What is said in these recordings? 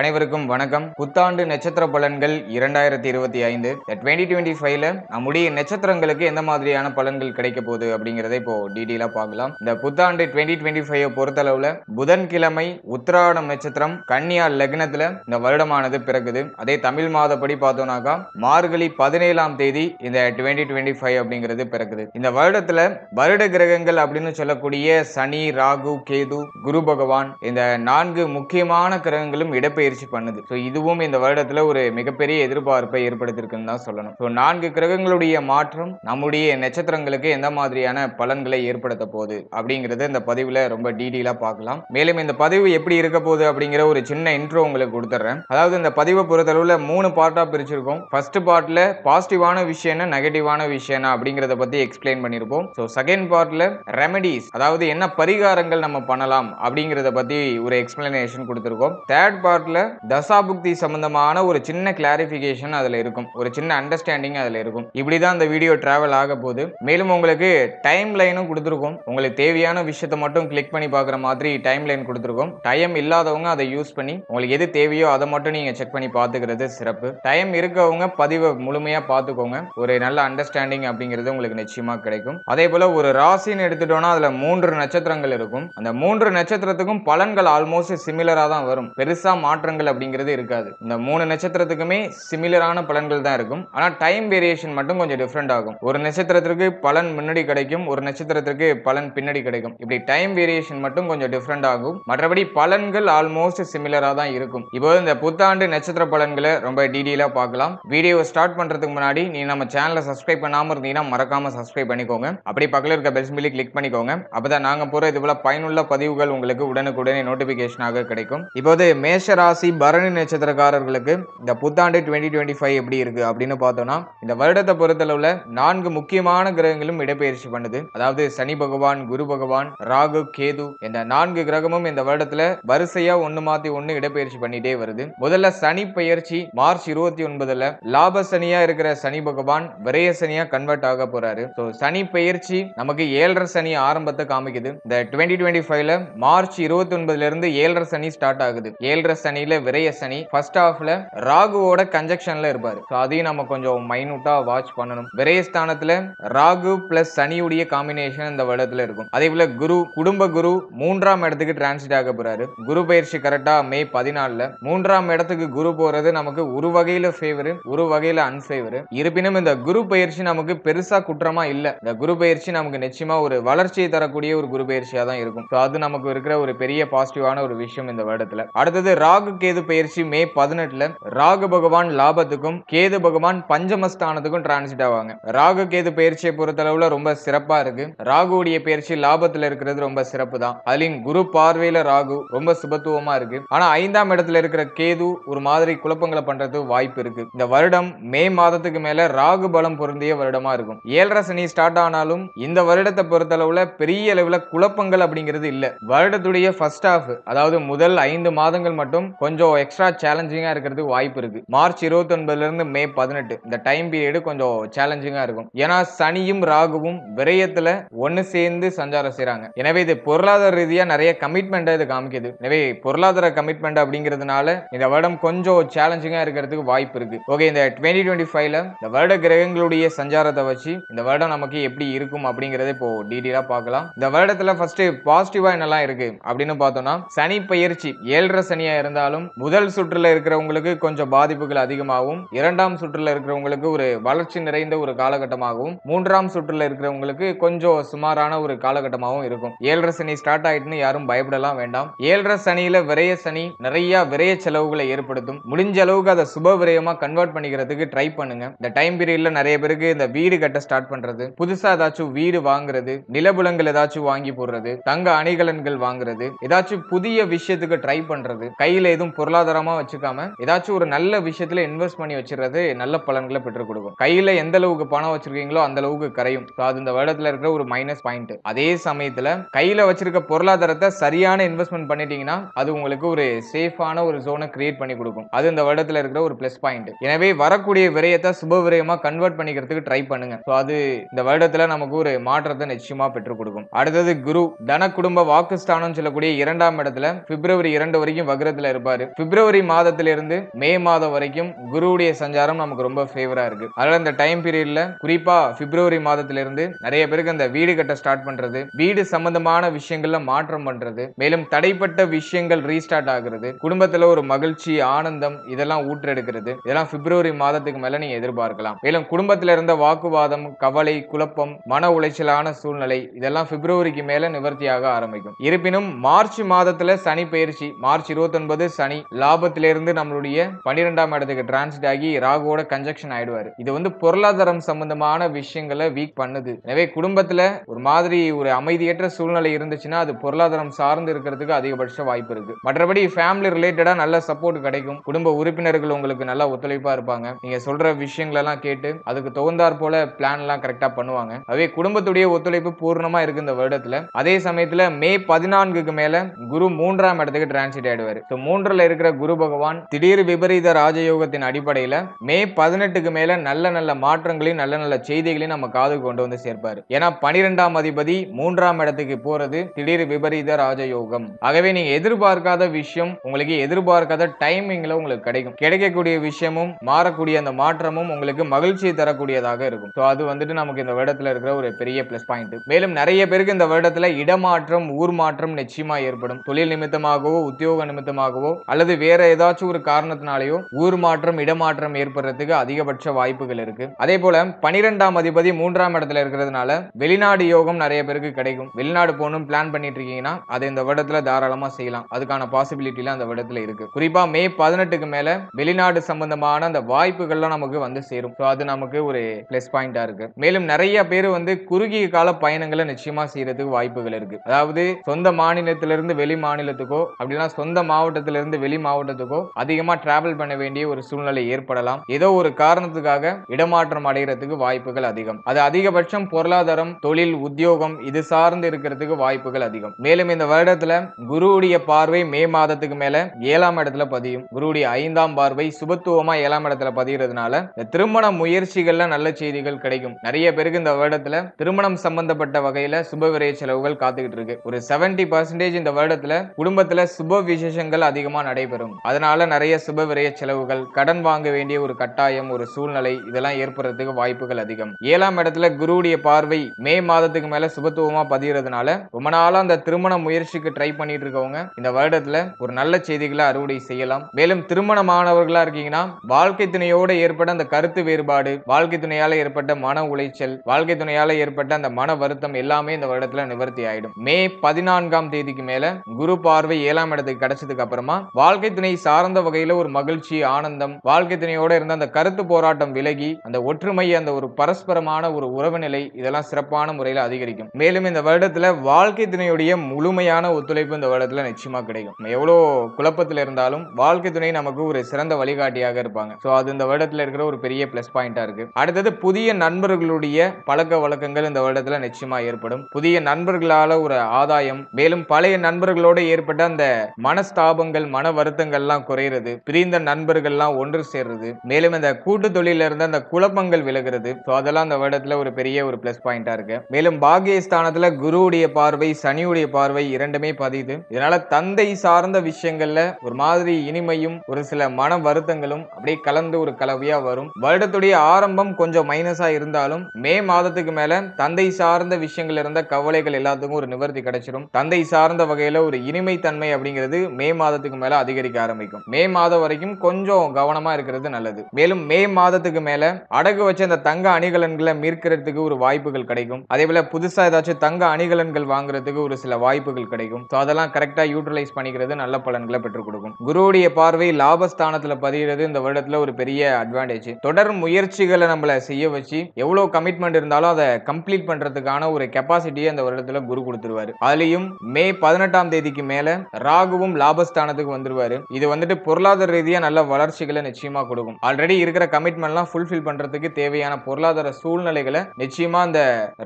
அனைவருக்கும் வணக்கம். புத்தாண்டு நட்சத்திர பலன்கள் 2025 2025ல நம்முடைய நட்சத்திரங்களுக்கு எந்த மாதிரியான பலன்கள் கிடைக்க போகுது அப்படிங்கறதை இப்போ டீடைலா பார்க்கலாம். இந்த புத்தாண்டு 2025 பொறுத்தளவுல புதன்கிழமை உத்திராடம் நட்சத்திரம் கன்னியா லக்னத்துல இந்த வருடமானது பிறகுது. அதே தமிழ் மாதப்படி பார்த்தோம்னாக்கா மார்கழி 17ஆம் தேதி இந்த 2025 அப்படிங்கிறது பிறகுது. இந்த வருடத்துல வருட கிரகங்கள் அப்படின்னு சொல்லக்கூடிய சனி, ராகு, கேது, குரு பகவான் இந்த 4 முக்கியமான கிரகங்களும் இடப்பெயர்ச்சி பண்ணுது. சோ இதுவும் இந்த வருடத்துல ஒரு மிகப்பெரிய எதிர்பார்ப்பை ஏற்படுத்தியிருக்குன்னு தான் சொல்லணும். சோ 4 கிரகங்களுடைய மாற்றம் நம்முடைய நட்சத்திரங்களுக்கு எந்த மாதிரியான பலன்களை ஏற்படுத்த போகுது அப்படிங்கறத இந்த பதிவுல ரொம்ப டீடைலா பார்க்கலாம். மேலும் இந்த பதிவு எப்படி இருக்க போகுது அப்படிங்கிற ஒரு சின்ன இன்ட்ரோ உங்களுக்கு கொடுத்துறேன். அதாவது இந்த பதிவை பொறுத்தளவுல 3 பார்ட்டா பிரிச்சிருக்கோம். ஃபர்ஸ்ட் பார்ட்ல பாசிட்டிவான விஷயம் என்ன, நெகட்டிவான விஷயம் என்ன அப்படிங்கறத பத்தி எக்ஸ்பிளைன் பண்ணிருப்போம். சோ செகண்ட் பார்ட்ல ரெமெடிஸ், அதாவது என்ன பரிகாரங்கள் நம்ம பண்ணலாம் அப்படிங்கறத பத்தி ஒரு எக்ஸ்பிளனேஷன் கொடுத்திருக்கோம். தேர்ட் பார்ட்ல தசாபுக்தி சம்பந்தமான ஒரு சின்ன கிளாரிபிகேஷன் அதுல இருக்கும், ஒரு சின்ன அண்டர்ஸ்டாண்டிங் அதுல இருக்கும். இப்படிதான் இந்த வீடியோ டிராவல் ஆக போகுது. மேலும் உங்களுக்கு டைம் லைனும் கொடுத்திருக்கோம். உங்களுக்கு தேவையான விஷயத்தை மட்டும் கிளிக் பண்ணி பார்க்குற மாதிரி டைம் லைன் கொடுத்திருக்கோம். டைம் இல்லாதவங்க அதை யூஸ் பண்ணி உங்களுக்கு எது தேவையோ அதை மட்டும் நீங்க செக் பண்ணி பார்த்துக்கிறது சிறப்பு. டைம் இருக்கவங்க பதிவை முழுமையா பார்த்துக்கோங்க. ஒரு நல்ல அண்டர்ஸ்டாண்டிங் அப்படிங்கிறது உங்களுக்கு நிச்சயமா கிடைக்கும். அதே போல ஒரு ராசின்னு எடுத்துட்டோம்னா அதுல 3 நட்சத்திரங்கள் இருக்கும். அந்த 3 நட்சத்திரத்துக்கும் பலன்கள் ஆல்மோஸ்ட் சிமிலரா தான் வரும். பெருசா மாற்றங்கள் அப்படிங்கிறது இருக்காது. இந்த 3 நட்சத்திரத்துக்குமே சிமிலரான பலன்கள் தான் இருக்கும். ஆனா டைம் வேரியேஷன் மட்டும் கொஞ்சம் டிஃபரெண்ட் ஆகும். ஒரு நட்சத்திரத்திற்கு பலன் முன்னாடி கிடைக்கும், ஒரு நட்சத்திரத்திற்கு பலன் பின்னாடி கிடைக்கும். இப்படி டைம் வேரியேஷன் மட்டும் கொஞ்சம் டிஃபரெண்ட் ஆகும். மற்றபடி பலன்கள் ஆல்மோஸ்ட் சிமிலரா தான் இருக்கும். இப்போ இந்த புத்தாண்டு நட்சத்திர பலன்களை ரொம்ப டீடைலா பார்க்கலாம். வீடியோ ஸ்டார்ட் பண்றதுக்கு முன்னாடி நீ நம்ம சேனலை சப்ஸ்கிரைப் பண்ணாம இருந்தீங்கன்னா மறக்காம சப்ஸ்கிரைப் பண்ணிக்கோங்க. அப்படி பக்கத்துல இருக்க பெல் சிம்பிளை கிளிக் பண்ணிக்கோங்க. அப்பதான் நாங்க போற இது போல பயனுள்ள பதிவுகள் உங்களுக்கு உடனுக்குடனே நோட்டிபிகேஷனாக கிடைக்கும். இப்போது மேஷ ராசி பரணி நட்சத்திரக்காரர்களுக்கு இந்த புத்தாண்டு 2025 எப்படி இருக்கு அப்படின்னு பார்த்தோம்னா இந்த வருடத்தை பொறுத்தளவுல 4 முக்கியமான கிரகங்களும் இடப்பெயர்ச்சி பண்ணுது. அதாவது சனி பகவான், குரு பகவான், ராகு, கேது இந்த 4 கிரகமும் இந்த வருடத்துல வரிசையா 1 மாத்தி 1 இடப்பெயர்ச்சி பண்ணிட்டே வருது. முதல்ல சனி பெயர்ச்சி மார்ச் 29 லாப சனியா இருக்கிற சனி பகவான் விரைய சனியா கன்வெர்ட் ஆக போறாரு. சனி பெயர்ச்சி நமக்கு 7.5 சனி ஆரம்பத்தை காமிக்குது. இந்த 2025ல மார்ச் 29 இருந்து 7.5 சனி ஸ்டார்ட் ஆகுது. 7.5 சனியில விரைய சனி ஃபர்ஸ்ட் ஹாஃப்ல ராகுவோட கன்ஜெக்ஷன்ல இருப்பாரு. அதையும் நம்ம கொஞ்சம் மைனூட்டா வாட்ச் பண்ணணும். விரைய ஸ்தானத்துல ராகு பிளஸ் சனியுடைய காம்பினேஷன் இந்த வருடத்துல இருக்கும். அதே போல குரு, குடும்ப குரு 3ஆம் இடத்துக்கு டிரான்சிட் ஆக போறாரு. குரு பயிற்சி கரெக்டா மே 14 3ஆம் இடத்துக்கு குரு போறது நமக்கு ஒரு வகையில ஃபேவர், ஒரு வகையில அன்பேவர். இருப்பினும் இந்த குரு பயிற்சி நமக்கு பெருசா குற்றமா இல்ல. இந்த குரு பயிற்சி நமக்கு நிச்சயமா ஒரு வளர்ச்சியை தரக்கூடிய ஒரு குரு பயிற்சியா தான் இருக்கும். அது நமக்கு இருக்கிற ஒரு பெரிய பாசிட்டிவான ஒரு விஷயம் இந்த வருடத்துல. அடுத்தது ராகு கேது பயிற்சி மே 18 ராகு பகவான் லாபத்துக்கும் கேது பகவான் பஞ்சமஸ்தானத்துக்கும் டிரான்சிட் ஆவாங்க. ராகு கேது பயிற்சியை பொறுத்தளவுல ரொம்ப சிறப்பா இருக்கு. ராகுடைய பயிற்சி லாபத்துல இருக்கிறது ரொம்ப சிறப்பு தான். அதுலயும் குரு பார்வையில ராகு ரொம்ப சுபத்துவமா இருக்கு. ஆனா 5ஆம் இடத்துல இருக்கிற கேது ஒரு மாதிரி குழப்பங்களை பண்றது வாய்ப்பு இருக்கு. இந்த வருடம் மே மாதத்துக்கு மேல ராகு பலம் பொருந்திய வருடமா இருக்கும். 7.5 சனி ஸ்டார்ட் ஆனாலும் இந்த வருடத்தை பொறுத்தளவுல பெரிய அளவுல குழப்பங்கள் அப்படிங்கிறது இல்ல. வருடத்துடைய ஃபர்ஸ்ட் ஹாஃப், அதாவது முதல் 5 மாதங்கள் மட்டும் கொஞ்சம் எக்ஸ்ட்ரா சேலஞ்சிங்கா இருக்கிறது வாய்ப்பு இருக்கு. மார்ச் 29 இருந்து மே 18 இந்த டைம் பீரியட் கொஞ்சம் சேலஞ்சிங்கா இருக்கும். ஏன்னா சனியும் ராகுவும் விரயத்துல ஒன்னு சேர்ந்து சஞ்சாரம் செய்றாங்க. எனவே இது பொருளாதார ரீதியா நிறைய கமிட்மெண்ட்டை இது காமிக்குது. எனவே பொருளாதார கமிட்மெண்ட் அப்படிங்கிறதுனால இந்த வருடம் கொஞ்சம் சேலஞ்சிங்கா இருக்கிறதுக்கு வாய்ப்பு இருக்கு. ஓகே, இந்த 2025ல இந்த வருட கிரகங்களுடைய சஞ்சாரத்தை வச்சு இந்த வருடம் நமக்கு எப்படி இருக்கும் அப்படிங்கறத இப்போ டீடைலா பார்க்கலாம். இந்த வருடத்துல ஃபர்ஸ்ட் பாசிட்டிவா என்னெல்லாம் இருக்கு அப்படின்னு பார்த்தோம்னா சனி பயிற்சி 7.5 சனியா இருந்தாலும் முதல் சுற்றுல இருக்கிறவங்களுக்கு கொஞ்சம் பாதிப்புகள் அதிகமாகவும், 2ஆம் சுற்றுல இருக்கிறவங்களுக்கு ஒரு வளர்ச்சி நிறைந்த ஒரு காலகட்டமாகவும், 3ஆம் சுற்றுல இருக்கிறவங்களுக்கு கொஞ்சம் சுமாரான ஒரு காலகட்டமாகவும் இருக்கும். 7.5 சனி ஸ்டார்ட் ஆயிட்டுன்னு யாரும் பயப்படலாம் வேண்டாம். 7.5 சனியில விரைய சனி நிறைய விரைய செலவுகளை ஏற்படுத்தும். முடிஞ்ச அளவுக்கு அதை சுப விரயமா கன்வெர்ட் பண்ணிக்கிறதுக்கு ட்ரை பண்ணுங்க. இந்த டைம் பீரியட்ல நிறைய பேருக்கு இந்த வீடு கட்ட ஸ்டார்ட் பண்றது, புதுசா ஏதாச்சும் வீடு வாங்குறது, நிலபுலங்கள் ஏதாச்சும் வாங்கி போடுறது, தங்க அணிகலன்கள் வாங்குறது, ஏதாச்சும் புதிய விஷயத்துக்கு ட்ரை பண்றது, கையில பொருளாதாரமா வச்சுக்காம ஏதாச்சும் ஒரு நல்ல விஷயத்துல இன்வெஸ்ட் பண்ணி வச்சிருக்கிறது நல்ல பலன்களை பெற்றுக் கொடுக்கும். கையில எந்த அளவுக்கு பணம் வச்சிருக்கீங்களோ அந்த அளவுக்கு கரையும். இந்த வருடத்துல இருக்கிற ஒரு மைனஸ் பாயிண்ட். அதே சமயத்துல கையில வச்சிருக்க பொருளாதாரத்தை சரியான இன்வெஸ்ட்மெண்ட் பண்ணிட்டீங்கன்னா அது உங்களுக்கு ஒரு சேஃபான ஒரு ஜோனை கிரியேட் பண்ணி கொடுக்கும். அது இந்த வருடத்துல இருக்கிற ஒரு பிளஸ் பாயிண்ட். எனவே வரக்கூடிய விரயத்தை சுப விரயமா கன்வெர்ட் பண்ணிக்கிறதுக்கு ட்ரை பண்ணுங்க. அது இந்த வருடத்துல நமக்கு ஒரு மாற்றத்தை நிச்சயமா பெற்றுக் கொடுக்கும். அடுத்தது குரு தன குடும்ப வாக்குஸ்தானம் சொல்லக்கூடிய 2ஆம் இடத்துல பிப்ரவரி 2 வரைக்கும் வக்ரத்துல இருப்பார். இருப்பாரு. பிப்ரவரி மாதத்திலிருந்து மே மாதம் வரைக்கும் குருவுடைய சஞ்சாரம் நமக்கு ரொம்ப ஃபேவரா இருக்கு. அதனால இந்த டைம் பீரியட்ல குறிப்பா பிப்ரவரி மாதத்திலிருந்து நிறைய பேருக்கு அந்த வீடு கட்ட ஸ்டார்ட் பண்றது, வீடு சம்பந்தமான விஷயங்கள்ல மாற்றம் பண்றது, மேலும் தடைப்பட்ட விஷயங்கள் ரீஸ்டார்ட் ஆகுறது, குடும்பத்துல ஒரு மகிழ்ச்சி ஆனந்தம் இதெல்லாம் ஊற்றெடுக்கிறது. இதெல்லாம் பிப்ரவரி மாதத்துக்கு மேல நீங்க எதிர்பார்க்கலாம். மேலும் குடும்பத்தில இருந்த வாக்குவாதம், கவலை, குழப்பம், மன உளைச்சலான சூழ்நிலை இதெல்லாம் பிப்ரவரிக்கு மேல நிவர்த்தியாக ஆரம்பிக்கும். இருப்பினும் மார்ச் மாதத்துல சனி பெயர்ச்சி, மார்ச் 29 சனி லாபத்திலிருந்து நம்மளுடைய 12ஆம் இடத்துக்கு டிரான்சிட் ஆகி ராகுவோட கன்ஜெக்ஷன் ஆயிடுவாரு. இது வந்து பொருளாதாரம் சம்பந்தமான விஷயங்களை வீக் பண்ணுது. எனவே குடும்பத்துல ஒரு மாதிரி ஒரு அமைதியற்ற சூழ்நிலை இருந்துச்சுன்னா அது பொருளாதாரம் சார்ந்து இருக்கிறதுக்கு அதிகபட்ச வாய்ப்பு இருக்கு. மற்றபடி ஃபேமிலி ரிலேட்டடா நல்ல சப்போர்ட் கிடைக்கும். குடும்ப உறுப்பினர்கள் உங்களுக்கு நல்லா ஒத்துழைப்பா இருப்பாங்க. நீங்க சொல்ற விஷயங்கள் எல்லாம் கேட்டு அதுக்கு தகுந்தார் போல பிளான் எல்லாம் கரெக்டா பண்ணுவாங்க. அதே குடும்பத்துடைய ஒத்துழைப்பு பூர்ணமா இருக்கு இந்த வருடத்துல. அதே சமயத்துல மே 14க்கு மேல குரு 3ஆம் இடத்துக்கு டிரான்சிட் ஆயிடுவாரு. 3ல இருக்கிற குரு பகவான் திடீர் விபரீத ராஜயோகத்தின் அடிப்படையில மே 18க்கு மேல நல்ல நல்ல மாற்றங்களையும் நல்ல நல்ல செய்திகளையும் நம்ம காதுக்கு கொண்டு வந்து சேர்ப்பாரு. ஏன்னா 12ஆம் அதிபதி 3ஆம் இடத்துக்கு போறது திடீர் விபரீத ராஜயோகம். ஆகவே நீங்க எதிர்பார்க்காத விஷயம் உங்களுக்கு எதிர்பார்க்காத டைமிங்ல உங்களுக்கு கிடைக்கும். கிடைக்கக்கூடிய விஷயமும் மாறக்கூடிய அந்த மாற்றமும் உங்களுக்கு மகிழ்ச்சியை தரக்கூடியதாக இருக்கும். சோ அது வந்துட்டு நமக்கு இந்த வருடத்துல இருக்கிற ஒரு பெரிய பிளஸ் பாயிண்ட். மேலும் நிறைய பேருக்கு இந்த வருடத்துல இடமாற்றம், ஊர் மாற்றம் நிச்சயமா ஏற்படும். தொழில் நிமித்தமாகவோ, உத்தியோக நிமித்தமாகவோ அல்லது வேற ஏதாச்சும் ஒரு காரணத்தினாலேயோ ஊர் மாற்றம், இடமாற்றம் ஏற்படுறதுக்கு அதிகபட்ச வாய்ப்புகள் இருக்கு. அதே போல 12ஆம் அதிபதி 3ஆம் இடத்துல இருக்கிறதுனால வெளிநாடு யோகம் நிறைய பேருக்கு கிடைக்கும். வெளிநாடு போகணும் பிளான் பண்ணிட்டு இருக்கீங்கன்னா அது இந்த வருடத்துல தாராளமா செய்யலாம். அதுக்கான பாசிபிலிட்டிலாம் அந்த வருடத்துல இருக்கு. குறிப்பா மே 18க்கு மேல வெளிநாடு சம்பந்தமான அந்த வாய்ப்புகள்லாம் நமக்கு வந்து சேரும். அது நமக்கு ஒரு பிளஸ் பாயிண்டா இருக்கு. மேலும் நிறைய பேர் வந்து குறுகிய கால பயணங்களை நிச்சயமா செய்யறதுக்கு வாய்ப்புகள் இருக்கு. அதாவது சொந்த மாநிலத்திலிருந்து வெளி மாநிலத்துக்கோ அப்படின்னா சொந்த மாவட்டத்திலிருந்து வெளி மாவட்டத்துக்கோ அதிகமா டிராவல் பண்ண வேண்டிய ஒரு சூழ்நிலை ஏற்படலாம். ஏதோ ஒரு காரணத்துக்காக இடமாற்றம் அடைகிறதுக்கு வாய்ப்புகள் அதிகம். அது அதிகபட்சம் பொருளாதாரம், தொழில், உத்தியோகம் இது சார்ந்து இருக்கிறதுக்கு வாய்ப்புகள் அதிகம். மேலும் இந்த வருடத்துல குருவுடைய பார்வை மே மாதத்துக்கு மேல 7ஆம் இடத்துல பதியும். குருவுடைய 5ஆம் பார்வை சுபத்துவமா 7ஆம் இடத்துல பதிகிறதுனால திருமண முயற்சிகள்ல நல்ல செய்திகள் கிடைக்கும். நிறைய பேருக்கு இந்த வருடத்துல திருமணம் சம்பந்தப்பட்ட வகையில சுபவிரைய செலவுகள் காத்துக்கிட்டு இருக்கு. ஒரு 70% இந்த வருடத்துல குடும்பத்துல சுப விசேஷங்கள் அதிகமா நடைபெறும். அதனால நிறைய சுபவிரைய செலவுகள், கடன் வாங்க வேண்டிய ஒரு கட்டாயம், ஒரு சூழ்நிலை இதெல்லாம் ஏற்படுறதுக்கு வாய்ப்புகள் அதிகம். 7ஆம் இடத்துல குருவுடைய பார்வை மே மாதத்துக்கு மேல சுபத்துவமா பதிகிறதுனால ரொம்ப நாளா அந்த திருமண முயற்சிக்கு ட்ரை பண்ணிட்டு இருக்கவங்க இந்த வருடத்துல ஒரு நல்ல செய்திகளை அறுவடை செய்யலாம். மேலும் திருமணமானவர்களா இருக்கீங்கன்னா வாழ்க்கை துணையோட ஏற்பட அந்த கருத்து வேறுபாடு, வாழ்க்கை துணையால ஏற்பட்ட மன உளைச்சல், வாழ்க்கை துணையால ஏற்பட்ட அந்த மன வருத்தம் எல்லாமே இந்த வருடத்துல நிவர்த்தி ஆயிடும். மே 14ஆம் தேதிக்கு மேல குரு பார்வை 7ஆம் இடத்துக்கு கிடைச்சதுக்கு அப்புறமா வாழ்க்கை துணை சார்ந்த வகையில ஒரு மகிழ்ச்சி, ஆனந்தம், வாழ்க்கை துணையோட இருந்த அந்த கருத்து போராட்டம் விலகி அந்த ஒற்றுமை, அந்த ஒரு பரஸ்பரமான ஒரு உறவு நிலை இதெல்லாம் சிறப்பான முறையில அதிகரிக்கும். மேலும் இந்த வருடத்துல வாழ்க்கை துணையுடைய முழுமையான ஒத்துழைப்பு இந்த வருடத்துல நிச்சயமா கிடைக்கும். எவ்வளவு குழப்பத்தில் இருந்தாலும் வாழ்க்கை துணை நமக்கு ஒரு சிறந்த வழிகாட்டியாக இருப்பாங்க. சோ அது இந்த வருடத்துல இருக்கிற ஒரு பெரிய பிளஸ் பாயிண்டா இருக்கு. அடுத்தது புதிய நண்பர்களுடைய பழக்க வழக்கங்கள் இந்த வருடத்துல நிச்சயமா ஏற்படும். புதிய நண்பர்களால ஒரு ஆதாயம், மேலும் பழைய நண்பர்களோட ஏற்பட்ட அந்த மனஸ்தாபங்கள், மன வருத்தங்கள்லாம் குறையிறது, பிரிந்த நண்பர்கள்லாம் ஒன்று சேர்றது, மேலும் இந்த கூட்டு தொழில இருந்த அந்த குழப்பங்கள் விலகிறது. அதெல்லாம் இந்த வருடத்துல ஒரு பெரிய ஒரு பிளஸ் பாயிண்டா இருக்கு. மேலும் பாகியஸ்தானத்துல குருவுடைய பார்வை, சனியுடைய பார்வை இரண்டுமே பதியுது. இதனால தந்தை சார்ந்த விஷயங்கள்ல ஒரு மாதிரி இனிமையும் ஒரு சில மன வருத்தங்களும் அப்படியே கலந்து ஒரு கலவையா வரும். வருடத்துடைய ஆரம்பம் கொஞ்சம் மைனஸா இருந்தாலும் மே மாதத்துக்கு மேல தந்தை சார்ந்த விஷயங்கள் இருந்த கவலைகள் எல்லாத்துக்கும் ஒரு நிவர்த்தி கிடைச்சிடும். தந்தை சார்ந்த வகையில ஒரு இனிமை தன்மை அப்படிங்கிறது மே மாதத்துக்கு மேல அதிகரிக்க ஆரம்பிக்கும். மே மாதம் வரைக்கும் கொஞ்சம் கவனமா இருக்கிறது நல்லது. மேலும் மே மாதத்துக்கு மேல அடகு வச்ச அந்த தங்க அணிகலன்களை மீட்கிறதுக்கு ஒரு வாய்ப்புகள் கிடைக்கும். அதே போல புதுசா ஏதாச்சும் தங்க அணிகலன்கள் வாங்குறதுக்கு ஒரு சில வாய்ப்புகள் கிடைக்கும். அதெல்லாம் கரெக்டா யூட்டிலைஸ் பண்ணிக்கிறது நல்ல பலன்களை பெற்றுக் கொடுக்கும். குருவுடைய பார்வை லாபஸ்தானத்துல பதிகிறது இந்த வருடத்துல ஒரு பெரிய அட்வான்டேஜ். தொடர் முயற்சிகளை நம்மள செய்ய வச்சு எவ்வளவு கமிட்மெண்ட் இருந்தாலும் அதை கம்ப்ளீட் பண்றதுக்கான ஒரு கெபாசிட்டியை இந்த வருடத்துல குரு கொடுத்துருவாரு. அதுலயும் மே 18ஆம் தேதிக்கு மேல ராகுவும் லாபஸ்தானத்துக்கு வந்துருவாரு. இது வந்துட்டு பொருளாதார ரீதியா நல்ல வளர்ச்சிகளை நிச்சயமா கொடுக்கும். ஆல்ரெடி இருக்கிற கமிட்மெண்ட் எல்லாம் ஃபுல்ஃபில் பண்றதுக்கு தேவையான பொருளாதார சூழ்நிலைகளை நிச்சயமா அந்த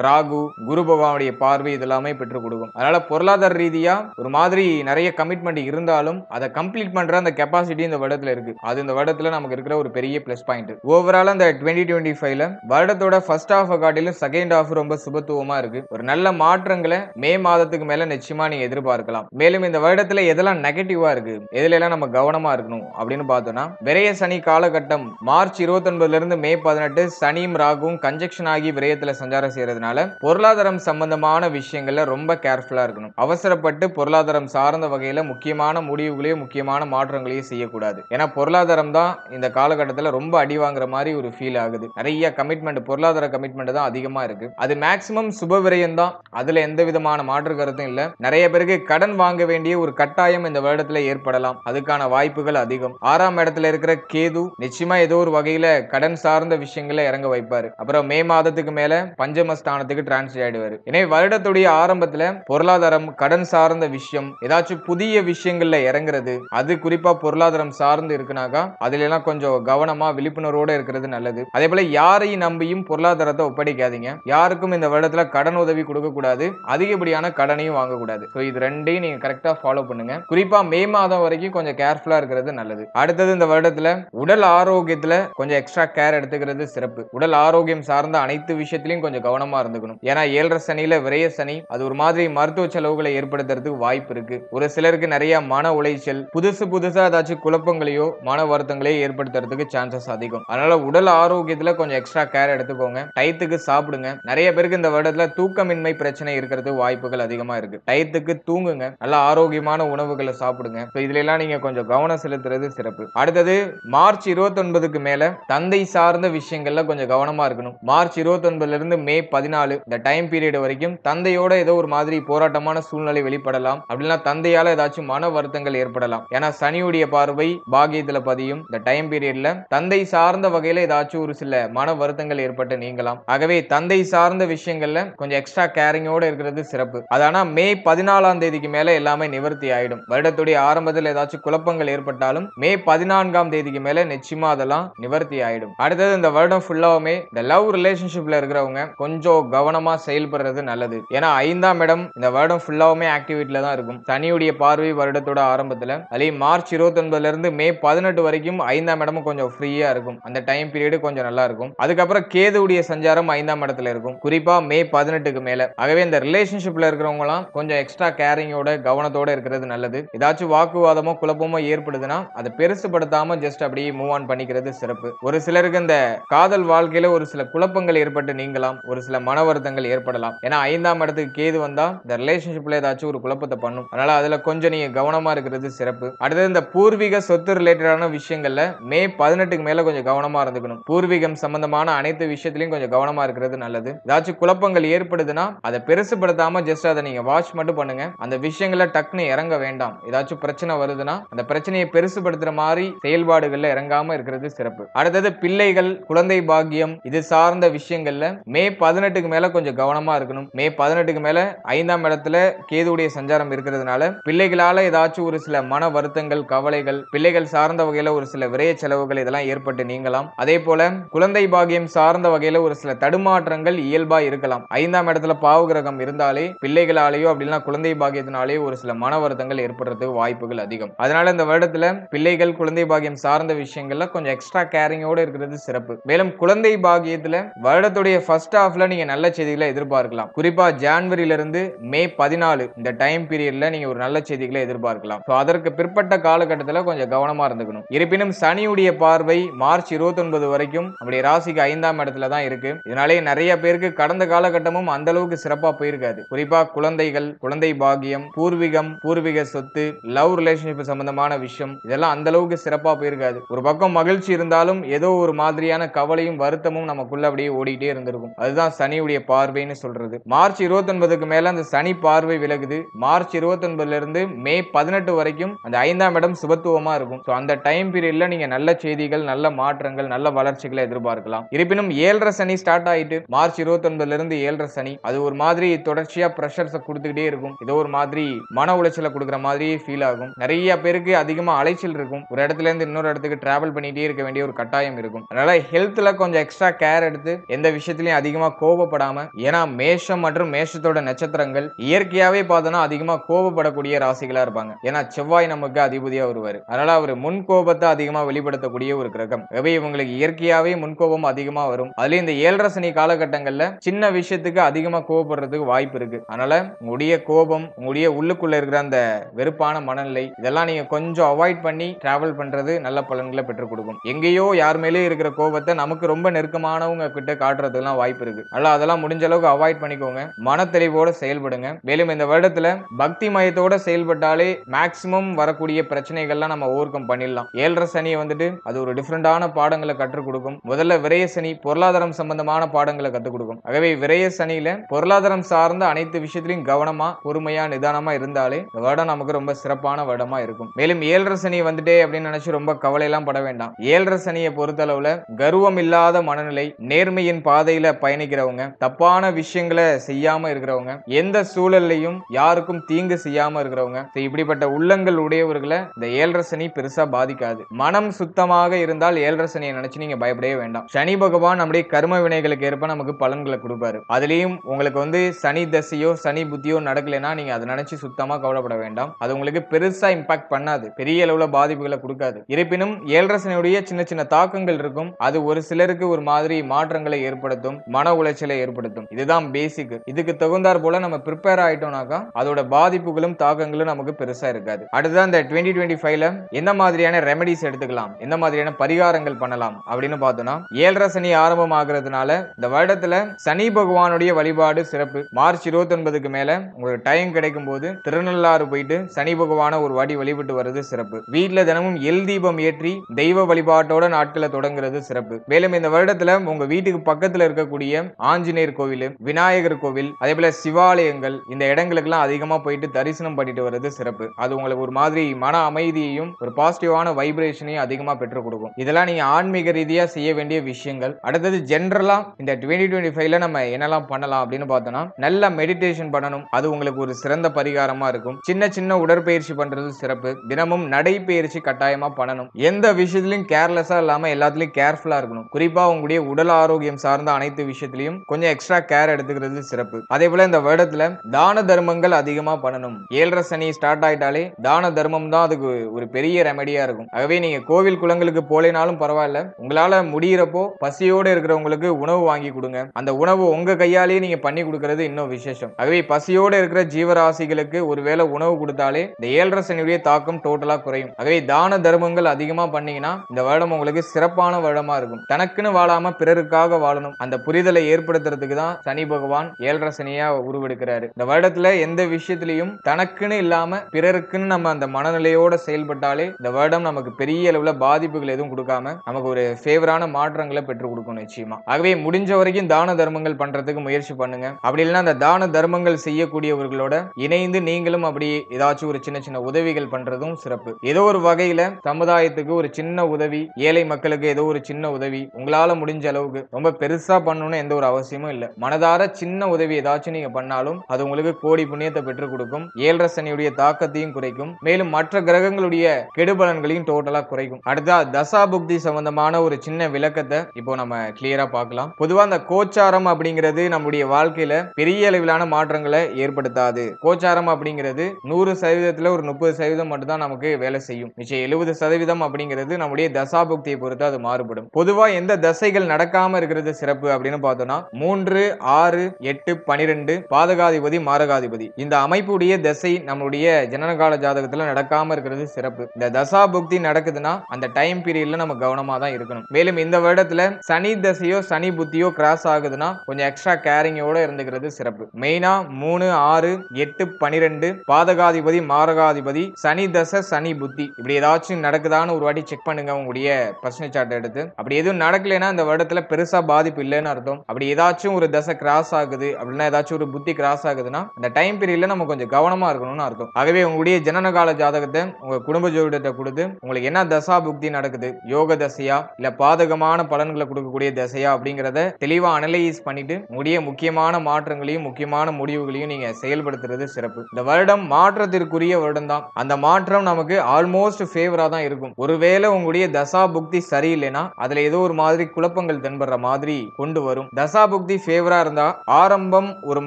ராகு, குரு பகவானுடைய பார்வை இதெல்லாமே பெற்றுக் கொடுக்கும். அதனால பொருளாதார ரீதியா ஒரு மாதிரி நிறைய கமிட்மெண்ட் இருந்தாலும் அதை கம்ப்ளீட் பண்ற அந்த கெபாசிட்டி இந்த வருடத்துல இருக்கு. அது இந்த வருடத்துல நமக்கு இருக்கிற ஒரு பெரிய பிளஸ் பாயிண்ட். ஓவரால் அந்த 2025ல வருடத்தோட ஃபர்ஸ்ட் ஹாஃப் காட்டிலும் செகண்ட் ஹாஃப் ரொம்ப சுபத்துவமா இருக்கு. ஒரு நல்ல மாற்றங்களை மே மாதத்துக்கு மேல நிச்சயமா நீங்க எதிர்பார்க்கலாம். மேலும் இந்த வருடத்துல எதெல்லாம் நெகட்டிவா இருக்கு இருக்கு. எதிலெல்லாம் நம்ம கவனமா இருக்கணும் அப்படின்னு பார்த்தோம்னா, விரைய சனி காலகட்டம் மார்ச் 29 இருந்து மே 18 சனியும் ராகுவும் கன்ஜெக்ஷன் ஆகி விரயத்துல சஞ்சாரம் செய்யறதுனால பொருளாதாரம் சம்பந்தமான விஷயங்கள்ல ரொம்ப கேர்ஃபுல்லா இருக்கணும். அவசரப்பட்டு பொருளாதாரம் சார்ந்த வகையில முக்கியமான முடிவுகளையும் முக்கியமான மாற்றங்களையும் செய்யக்கூடாது. ஏன்னா பொருளாதாரம் தான் இந்த காலகட்டத்துல ரொம்ப அடி வாங்குற மாதிரி ஒரு ஃபீல் ஆகுது. நிறைய கமிட்மெண்ட், பொருளாதார கமிட்மெண்ட் தான் அதிகமா இருக்கு. அது மேக்சிமம் சுப விரயம் தான், அதுல எந்த விதமான மாற்று கருத்தும் இல்ல. நிறைய பேருக்கு கடன் வாங்க வேண்டிய ஒரு கட்டாயம் இந்த வருடத்துல ஏற்படலாம், அதுக்கான வாய்ப்புகள் அதிகம். 6ஆம் இடத்துல இருக்கிற கேது நிச்சயமா ஏதோ ஒரு வகையில கடன் சார்ந்த விஷயங்களை இறங்க வைப்பாரு. அப்புறம் மே மாதத்துக்கு மேல பஞ்சமஸ்தானத்துக்கு டிரான்ஸ்ஃபர் ஆயிடுவாரு. எனவே வருடத்துடைய ஆரம்பத்துல பொருளாதாரம், கடன் சார்ந்த விஷயம், ஏதாச்சும் புதிய விஷயங்கள்ல இறங்குறது, அது குறிப்பா பொருளாதாரம் சார்ந்து இருக்குனாக்கா அதுல எல்லாம் கொஞ்சம் கவனமா விழிப்புணர்வோட இருக்கிறது நல்லது. அதே போல யாரையும் நம்பியும் பொருளாதாரத்தை ஒப்படைக்காதீங்க. யாருக்கும் இந்த வருடத்துல கடன் உதவி கொடுக்க கூடாது, அதிகப்படியான கடனையும் வாங்கக்கூடாது. இது ரெண்டையும் நீங்க கரெக்டா ஃபாலோ பண்ணுங்க. குறிப்பா மே மாதம் வரைக்கும் கொஞ்சம் கேர்ஃபுல்லா இருக்கிறது நல்லது. அடுத்தது, இந்த வருடத்துல உடல் ஆரோக்கியத்துல கொஞ்சம் எக்ஸ்ட்ரா கேர் எடுத்துக்கிறது சிறப்பு. உடல் ஆரோக்கியம் சார்ந்த அனைத்து விஷயத்திலையும் கொஞ்சம் கவனமா இருந்துக்கணும். ஏன்னா 7.5 சனியில விரைய சனி, அது ஒரு மாதிரி மருத்துவ செலவுகளை ஏற்படுத்துறதுக்கு வாய்ப்பு இருக்கு. ஒரு சிலருக்கு நிறைய மன உளைச்சல், புதுசா ஏதாச்சும் குழப்பங்களையோ மன வருத்தங்களையோ ஏற்படுத்துறதுக்கு சான்சஸ் அதிகம். அதனால உடல் ஆரோக்கியத்துல கொஞ்சம் எக்ஸ்ட்ரா கேர் எடுத்துக்கோங்க. டயத்துக்கு சாப்பிடுங்க. நிறைய பேருக்கு இந்த வருடத்துல தூக்கமின்மை பிரச்சனை இருக்கிறது வாய்ப்புகள் அதிகமா இருக்கு. டயத்துக்கு தூங்குங்க, நல்ல ஆரோக்கியமான உணவுகளை சாப்பிடுங்க. இதுல எல்லாம் நீங்க கொஞ்சம் கவனம் செலுத்துறது சிறப்பு. அடுத்தது, மார்ச் 29க்கு மேல தந்தை சார்ந்த விஷயங்கள்ல கொஞ்சம் கவனமா இருக்கணும். மார்ச் 29 இருந்து மே 14 இந்த டைம் பீரியட் வரைக்கும் தந்தையோட ஏதோ ஒரு மாதிரி போராட்டமான சூழ்நிலை வெளிப்படலாம். அப்படின்னா தந்தையால ஏதாச்சும் மன வருத்தங்கள் ஏற்படலாம். ஏன்னா சனியுடைய பார்வை பாகியத்துல பதியும் இந்த டைம் பீரியட்ல தந்தை சார்ந்த வகையில ஏதாச்சும் ஒரு சில மன வருத்தங்கள் ஏற்பட்டு நீங்கலாம். ஆகவே தந்தை சார்ந்த விஷயங்கள்ல கொஞ்சம் எக்ஸ்ட்ரா கேரிங்கோட இருக்கிறது சிறப்பு. அதானா மே 14ஆம் தேதிக்கு மேல எல்லாமே நிவர்த்தி ஆயிடும். வருடத்துடைய ஆரம்பத்தில் ஏதாச்சும் குழப்பங்கள் ஏற்பட்டாலும் மே 14ஆம் தேதிக்கு மேல நிச்சயமா அதெல்லாம் நிவர்த்தி ஆயிடும். அடுத்தது, இந்த வருடம் ஃபுல்லாவுமே இந்த லவ் ரிலேஷன்ஷிப்ல இருக்கிறவங்க கொஞ்சம் கவனமா செயல்படுறது நல்லது. ஏன்னா 5ஆம் இடம் இந்த வருடம் ஃபுல்லாவுமே ஆக்டிவிட்டில தான் இருக்கும். சனியுடைய பார்வை வருடத்தோட ஆரம்பத்துல அதுலயும் மார்ச் 29 இருந்து மே 18 வரைக்கும் 5ஆம் இடமும் கொஞ்சம் ஃப்ரீயா இருக்கும். அந்த டைம் பீரியடு கொஞ்சம் நல்லா இருக்கும். அதுக்கப்புறம் கேதுடைய சஞ்சாரம் 5ஆம் இடத்துல இருக்கும், குறிப்பா மே 18க்கு மேல. ஆகவே இந்த ரிலேஷன்ஷிப்ல இருக்கிறவங்க எல்லாம் கொஞ்சம் எக்ஸ்ட்ரா கேரிங்கோட கவனத்தோட இருக்கிறது நல்லது. ஏதாச்சும் வாக்குவாதமோ குழப்பமோ ஏற்படுதுன்னா அதை பெருசுபடுத்தாம ஜஸ்ட் அப்படியே மூவ் ஆன் பண்ணிக்கிறது சிறப்பு. ஒரு சிலருக்கு இந்த காதல் வாழ்க்கையில ஒரு சில குழப்பங்கள் ஏற்பட்டு நீங்கலாம், ஒரு சில மன வருத்தங்கள் ஏற்படலாம். ஏன்னா 5ஆம் இடத்துக்கு கேது வந்தா இந்த ரிலேஷன்ஷிப்ல ஏதாச்சும் ஒரு குழப்பத்தை பண்ணும். அதனால அதுல கொஞ்சம் நீங்க கவனமா இருக்கிறது சிறப்பு. அடுத்தது, இந்த பூர்வீக சொத்து ரிலேட்டடான விஷயங்கள்ல மே 18க்கு மேல கொஞ்சம் கவனமா இருந்துக்கணும். பூர்வீகம் சம்பந்தமான அனைத்து விஷயத்திலையும் கொஞ்சம் கவனமா இருக்கிறது நல்லது. ஏதாச்சும் குழப்பங்கள் ஏற்படுதுன்னா அதை பெருசுபடுத்தாம ஜஸ்ட் அதை நீங்க வாட்ச் மட்டும் பண்ணுங்க. அந்த விஷயங்களை டக்குன்னு இறங்க வேண்டாம். ஏதாச்சும் பிரச்சனை வருதுன்னா அந்த பிரச்சனையை பெருசுபடுத்துற மாதிரி செயல்பாடுகள்ல இறங்காம இருக்கிறது சிறப்பு. அடுத்தது, பிள்ளைகள், குழந்தை பாக்கியம், இது சார்ந்த விஷயங்கள்ல மே 18க்கு மேல கொஞ்சம் கவனமா இருக்கணும். மே 18க்கு மேல 5ஆம் இடத்துல கேதுடைய சஞ்சாரம் இருக்கிறதுனால பிள்ளைகளால ஏதாச்சும் ஒரு சில மன வருத்தங்கள், கவலைகள், பிள்ளைகள் சார்ந்த வகையில ஒரு சில விரைய செலவுகள் இதெல்லாம் ஏற்பட்டு நீங்கலாம். அதே போல குழந்தை பாக்கியம் சார்ந்த வகையில ஒரு சில தடுமாற்றங்கள் இயல்பா இருக்கலாம். 5ஆம் இடத்துல பாவகிரகம் இருந்தாலே பிள்ளைகளாலேயோ அப்படின்னா குழந்தை பாக்கியத்தினாலே ஒரு சில மன வருத்தங்கள் ஏற்படுறதுக்கு வாய்ப்புகள் அதிகம். அதனால இந்த வருடத்துல பிள்ளைகள், குழந்தை பாக்கியம் சார்ந்த விஷயங்கள்ல கொஞ்சம் எக்ஸ்ட்ரா கேரிங்கோட இருக்கிறது சிறப்பு. மேலும் குழந்தை பாக்கியத்துல வருடத்துடைய ஃபர்ஸ்ட் ஹாஃப்ல நீங்க நல்ல செய்திகளை எதிர்பார்க்கலாம். குறிப்பா ஜான்வரியில இருந்து மே 14 இந்த டைம் பீரியட்ல நீங்க ஒரு நல்ல செய்திகளை எதிர்பார்க்கலாம். அதற்கு பிற்பட்ட காலகட்டத்துல கொஞ்சம் கவனமா இருந்துக்கணும். இருப்பினும் சனியுடைய பார்வை மார்ச் 29 வரைக்கும் நம்முடைய ராசிக்கு 5ஆம் இடத்துல தான் இருக்கு. இதனாலே நிறைய பேருக்கு கடந்த காலகட்டமும் அந்த அளவுக்கு சிறப்பா போயிருக்காது. குறிப்பா குழந்தைகள், குழந்தை பாக்கியம், பூர்வீகம், பூர்வீக சொத்து, லவ் ரிலேஷன்ஷிப் சம்பந்தமான விஷயம் இதெல்லாம் அந்த அளவுக்கு சிறப்பா போயிருக்காது. ஒரு பக்கம் மகிழ்ச்சி இருந்தாலும் ஏதோ ஒரு மாதிரியான கவலையும் வருத்தமும் நமக்குள்ள அப்படியே ஓடிட்டே இருந்திருக்கும். அதுதான் சனியுடைய பார்வைன்னு சொல்றது. மார்ச் 29க்கு மேல அந்த சனி பார்வை விலகுது. மார்ச் 29ல இருந்து மே 18 வரைக்கும் அந்த 5ஆம் இடம் சுபத்துவமா இருக்கும். அந்த டைம் பீரியட்ல நீங்க நல்ல செய்திகள், நல்ல மாற்றங்கள், நல்ல வளர்ச்சிகளை எதிர்பார்க்கலாம். இருப்பினும் 7.5 சனி ஸ்டார்ட் ஆயிட்டு மார்ச் 29ல இருந்து 7.5 சனி அது ஒரு மாதிரி தொடர்ச்சியா பிரஷர்ஸ் கொடுத்துக்கிட்டே இருக்கும். ஏதோ ஒரு மாதிரி மன உளைச்சலை கொடுக்குற மாதிரி ஃபீல் ஆகும். நிறைய பேருக்கு அதிகமா அலைச்சல் இருக்கும். ஒரு இடத்துல இருந்து இன்னொரு இடத்துக்கு டிராவல் பண்ணிட்டே இருக்க வேண்டிய ஒரு கட்டாயம் இருக்கும். அதனால ஹெல்த்ல கொஞ்சம் எக்ஸ்ட்ரா கேர் எடுத்து எந்த விஷயத்திலையும் அதிகமா கோபப்படாம, ஏன்னா மேஷம் மற்றும் மேஷத்தோட நட்சத்திரங்கள் இயற்கையாவே பார்த்தோம்னா அதிகமா கோபப்படக்கூடிய ராசிகளா இருப்பாங்க. ஏன்னா செவ்வாய் நமக்கு அதிபதியா வருவாரு. அதனால அவர் முன் கோபத்தை அதிகமா வெளிப்படுத்தக்கூடிய ஒரு கிரகம். இவங்களுக்கு இயற்கையாவே முன்கோபம் அதிகமா வரும். அதுல இந்த 7.5 சனி காலகட்டங்கள்ல சின்ன விஷயத்துக்கு அதிகமா கோபப்படுறதுக்கு வாய்ப்பு இருக்கு. அதனால உங்களுடைய கோபம், உங்களுடைய உள்ளுக்குள்ள இருக்கிற அந்த வெறுப்பான மனநிலை இல்லை. இதெல்லாம் நீங்க கொஞ்சம் அவாய்ட் பண்ணி டிராவல் பண்றது நல்ல பலன்களை பெற்றுக் கொடுக்கும். எங்கேயோ யார் மேலே இருக்கிற கோபத்தை நமக்கு ரொம்ப நெருக்கமானவங்க கிட்ட காட்டுறதுலாம் வாய்ப்பு இருக்கு. அதெல்லாம் முடிஞ்ச அளவுக்கு அவாய்ட் பண்ணிக்கோங்க. மனத்தெளிவோட செயல்படுங்க. மேலும் இந்த வருடத்துல பக்தி மயத்தோட செயல்பட்டாலே மேக்ஸிமம் வரக்கூடிய பிரச்சனைகள்லாம் நம்ம ஓவர்கம் பண்ணிடலாம். ஏழரை சனி வந்துட்டு அது ஒரு டிஃப்ரெண்டான பாடங்களை கற்றுக் கொடுக்கும். முதல்ல விரய சனி பொருளாதாரம் சம்பந்தமான பாடங்களை கற்றுக் கொடுக்கும். ஆகவே விரய சனியில பொருளாதாரம் சார்ந்த அனைத்து விஷயத்திலையும் கவனமா பொறுமையா நிதானமா இருந்தாலே இந்த வருடம் நமக்கு ரொம்ப சிறப்பான வருடமா இருக்கும். மேலும் ஏழரை சனி வந்துட்டே அப்படின்னு நினைச்சு ரொம்ப கவலை எல்லாம் பட வேண்டாம். ஏழரை சனியை பொறுத்தளவுல கர்வம் இல்லாத மனநிலை, நேர்மையின் பாதையில பயணிக்கிறவங்க, தப்பான விஷயங்களை செய்யாம இருக்கிறவங்க, எந்த சூழல்லையும் யாருக்கும் தீங்கு செய்யாம இருக்கிறவங்க, இப்படிப்பட்ட உள்ளங்கள் உடையவர்களை இந்த ஏழரை சனி பெருசா பாதிக்காது. மனம் சுத்தமாக இருந்தால் ஏழரை சனியை நினைச்சு நீங்க பயப்படவே வேண்டாம். சனி பகவான் நம்முடைய கர்ம வினைகளுக்கு ஏற்ப நமக்கு பலன்களை கொடுப்பாரு. அதுலயும் உங்களுக்கு வந்து சனி தசையோ சனி புத்தியோ நடக்கலைன்னா நீங்க அதை நினைச்சு சுத்தமா கவலைப்பட வேண்டாம். அது உங்களுக்கு பெருசா இம்பாக்ட் பண்ணாது, பெரிய அளவுல பாதிப்புகளை கொடுக்காது. இருப்பினும் ஏழரை சனியுடைய சின்ன சின்ன தாக்கங்கள் இருக்கும். அது ஒரு சிலருக்கு ஒரு மாதிரி மாற்றங்களை ஏற்படுத்தும், மன உளைச்சலை ஏற்படுத்தும். இதுதான் பேசிக். இதுக்கு தகுந்தார் போல நம்ம ப்ரிப்பேர் ஆயிட்டோம்னாக்கா அதோட பாதிப்புகளும் தாக்கங்களும் நமக்கு பெருசா இருக்காது. அடுத்ததான் இந்த 2025ல எந்த மாதிரியான ரெமெடிஸ் எடுத்துக்கலாம், எந்த மாதிரியான பரிகாரங்கள் பண்ணலாம் அப்படின்னு பார்த்தோம்னா, ஏழரை சனி ஆரம்பமாகிறதுனால இந்த வருடத்துல சனி பகவானுடைய வழிபாடு சிறப்பு. மார்ச் 29க்கு மேல உங்களுக்கு டைம் கிடைக்கும் போது திருநள்ளாறு போயிட்டு சனி பகவான ஒரு வாடி வழிபட்டு வர்றது சிறப்பு. வீட்டுல தினமும் எல் தீபம் ஏற்றி தெய்வ வழிபாட்டோட நாட்களை தொடங்குறது சிறப்பு. மேலும் இந்த வருடத்துல உங்க வீட்டுக்கு பக்கத்துல இருக்கக்கூடிய ஆஞ்சநேயர் கோவில், விநாயகர் கோவில், அதே போல சிவாலயங்கள், இந்த இடங்களுக்கு எல்லாம் அதிகமா போயிட்டு தரிசனம் பண்ணிட்டு வர்றது சிறப்பு. அது உங்களுக்கு ஒரு மாதிரி மன அமைதியையும் ஒரு பாசிட்டிவான வைப்ரேஷனையும் அதிகமா பெற்றுக் கொடுக்கும். இதெல்லாம் நீங்க ஆன்மீக ரீதியா செய்ய வேண்டிய விஷயங்கள். அடுத்தது ஜெனரலா இந்த 2025ல நம்ம என்னெல்லாம் பண்ணலாம் அப்படின்னு பார்த்தோம்னா, நல்ல மெடிடேஷன் பண்ணணும். அது உங்களுக்கு ஒரு சிறந்த பரிகாரமா இருக்கும். சின்ன சின்ன உடற்பயிற்சி பண்றது சிறப்பு. தினமும் நடைப்பயிற்சி கட்டாயமா பண்ணணும். எந்த விஷயத்திலும் கேர்லெஸ்ஸா இல்லாம எல்லாத்துலயும் கேர்ஃபுல்லா இருக்கணும். குறிப்பா உங்களுடைய உடல் ஆரோக்கியம் சார்ந்த அனைத்து விஷயத்திலையும் கொஞ்சம் எக்ஸ்ட்ரா கேர் எடுத்துக்கிறது சிறப்பு. அதே போல இந்த வருடத்துல தான தர்மங்கள் அதிகமா பண்ணணும். ஏழரை சனி ஸ்டார்ட் ஆயிட்டாலே தான தர்மம் தான் அதுக்கு ஒரு பெரிய ரெமடியா இருக்கும். ஆகவே நீங்க கோவில் குளங்களுக்கு போலேனாலும் பரவாயில்ல, உங்களால முடியிறப்போ பசியோடு இருக்கிறவங்களுக்கு உணவு வாங்கி கொடுங்க. அந்த உணவு உங்க கையாலேயே நீங்க பண்ணி கொடுக்கறது இன்னும் விசேஷம். ஆகவே பசியோடு இருக்கிற ஜீவராசிகளுக்கு ஒருவேளை உணவு கொடுத்தாலே இந்த ஏழரை சனியுடைய தாக்கம் டோட்டலா குறையும். ஆகவே தான தர்மங்கள் அதிகமா பண்ணீங்கன்னா இந்த வருடம் உங்களுக்கு சிறப்பான வருடமா இருக்கும். தனக்குன்னு வாழாம பிறருக்காக வாழணும், அந்த புரிதலை ஏற்படுத்துறதுக்கு தான் சனி பகவான் ஏழரை சனியா உருவெடுக்கிறாரு. இந்த வருடத்துல எந்த விஷயத்திலையும் தனக்குன்னு இல்லாம பிறருக்குன்னு நம்ம அந்த மனநிலையோட செயல்பட்டாலே இந்த வருடம் நமக்கு பெரிய அளவுல பாதிப்புகள் எதுவும் கொடுக்காம நமக்கு ஒரு ஃபேவரான மாற்றங்களை பெற்றுக் கொடுக்கும் நிச்சயமா. ஆகவே முடிஞ்ச வரைக்கும் தான தர்மங்கள் பண்றதுக்கு முயற்சி பண்ணுங்க. அப்படி இல்லைன்னா அந்த தான தர்மங்கள் செய்யக்கூடியவர்களோட இணைந்து நீங்களும் அப்படி ஏதாச்சும் ஒரு சின்ன சின்ன உதவிகள் பண்றதும் சிறப்பு. ஏதோ ஒரு வகையில சமுதாயத்துக்கு ஒரு சின்ன உதவி, ஏழை மக்களுக்கு ஏதோ ஒரு சின்ன உதவி உங்களால முடிஞ்ச அளவுக்கு, ரொம்ப பெருசா பண்ணணும்னு எந்த ஒரு அவசியமும் இல்ல. மனதார சின்ன உதவி ஏதாச்சும் நீங்க பண்ணாலும் அது உங்களுக்கு கோடி புண்ணியத்தை பெற்றுக் கொடுக்கும். ஏழரை சனியுடைய தாக்கத்தையும் குறைக்கும். மேலும் மற்ற கிரகங்களுடைய கெடுபலன்களையும் டோட்டலா குறைக்கும். அடுத்தா தசா புக்தி சம்பந்தமான ஒரு சின்ன விளக்கத்தை இப்போ நம்ம கிளியரா பார்க்கலாம். பொதுவா அந்த கோச்சாரம் அப்படிங்கிறது நம்முடைய வாழ்க்கையில பெரிய அளவிலான மாற்றங்களை ஏற்படுத்தாது. கோச்சாரம் அப்படிங்கிறது 100%த்துல ஒரு 30% மட்டும்தான் நமக்கு வேலை செய்யும். மிச்சம் 70% அப்படிங்கிறது நம்முடைய தசா புக்தியை பொறுத்து அது மாறுபடும். பொதுவா எந்த தசைகள் நடக்காம இருக்கிறது சிறப்பு அப்படின்னு பார்த்தோம்னா, 3, 6, 8, 12 பாதகாதிபதி மாரகாதிபதி இந்த அமைப்புடைய தசை நம்மளுடைய ஜனனகால ஜாதகத்துல நடக்காம இருக்கிறது சிறப்பு. இந்த தசா புக்தி நடக்குதுன்னா அந்த டைம் பீரியட்ல நம்ம கவனமா தான் இருக்கணும். மேலும் இந்த வருடத்துல சனி தசையோ சனி புத்தியோ கிராஸ் ஆகுதுன்னா கொஞ்சம் எக்ஸ்ட்ரா கேரிங்கோட இருந்துக்கிறது சிறப்பு. மெயினா 3, 6, 8, 12 பாதகாதிபதி மாரகாதிபதி சனி தசை சனி புத்தி இப்படி ஏதாச்சும் நடக்குதான்னு ஒரு வாட்டி செக் பண்ணுங்க உங்களுடைய பர்சனல் சார்ட் எடுத்து. அப்படி எதுவும் நடக்கலைன்னா இந்த வருடத்துல பெருசா பாதிப்பு இல்லைன்னு அர்த்தம். அப்படி ஏதாச்சும் ஒரு தசை கிராஸ் ஆகுது அப்படின்னா, ஏதாச்சும் ஒரு புத்தி கிராஸ் ஆகுதுன்னா அந்த டைம் பீரியட்ல நம்ம கொஞ்சம் கவனமா இருக்கணும்னு அர்த்தம். ஆகவே உங்களுடைய ஜனனகால ஜாதகத்தை உங்க குடும்ப ஜோதிடத்தை கொடுத்து உங்களுக்கு என்ன தசா புக்தி நடக்குது, யோக தசையா இல்ல பாதகமான பலன்களை கொடுக்கக்கூடிய தசையா அப்படிங்கறத தெளிவா அனலைஸ் பண்ணிட்டு உங்களுடைய முக்கியமான மாற்றங்களையும் முக்கியமான முடிவுகளையும் நீங்க செயல்படுத்துறது சிறப்பு. இந்த வருடம் மாற்றத்திற்குரிய வருடம் தான். அந்த மாற்றம் நமக்கு ஆல்மோஸ்ட் ஃபேவரா தான் இருக்கும். ஒருவேளை உங்களுடைய தசா புக்தி சரியில்லைன்னா அதுல ஏதோ ஒரு மாதிரி குழப்பங்கள் தென்படுற மாதிரி கொண்டு வரும். தசா புக்தி ஃபேவரா இருந்தா ஆரம்பம் ஒரு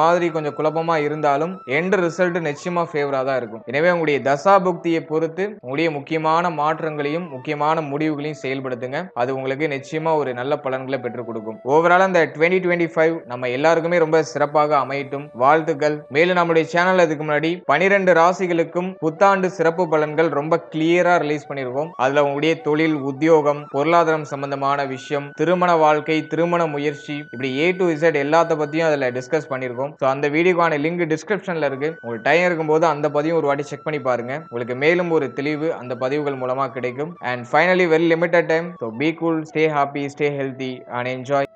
மாதிரி கொஞ்சம் குழப்பமா இருந்தாலும் எண்ட் ரிசல்ட் நிச்சயமா ஃபேவரா தான் இருக்கும். எனவே உங்களுடைய தசா புக்தியை பொறுத்து உங்களுடைய முக்கியமான மாற்றங்களையும் முக்கியமான முடிவுகளையும் செயல்படுத்துங்க. அது உங்களுக்கு நிச்சயமா ஒரு நல்ல பலன்களை பெற்றுக் கொடுக்கும். ஓவரால் அந்த 2025 நம்ம எல்லாருக்குமே ரொம்ப சிறப்பாக அமையட்டும். வாழ்த்துக்கள். மேலும் நம்மளுடைய சேனல் அதுக்கு முன்னாடி 12 ராசிகளுக்கும் புத்தாண்டு புத்தாண்டு சிறப்பு பலன்கள் ரொம்ப கிளியரா ரிலீஸ் பண்ணிருக்கோம். அதுல உங்களுடைய தொழில், உத்தியோகம், பொருளாதாரம் சம்பந்தமான விஷயம், திருமண வாழ்க்கை, திருமண முயற்சி, இப்படி A to Z எல்லாத்த பத்தியும் அதுல டிஸ்கஸ் பண்ணிருக்கோம். சோ அந்த வீடியோக்கான லிங்க் டிஸ்கிரிப்ஷன்ல இருக்கு. உங்களுக்கு டைம் இருக்கும்போது அந்த பதிவும் ஒரு வாட்டி செக் பண்ணி பாருங்க. உங்களுக்கு மேலும் ஒரு தெளிவு அந்த பதிவுகள் மூலமா கிடைக்கும். And finally, very limited time. So be cool, stay happy, stay healthy and enjoy.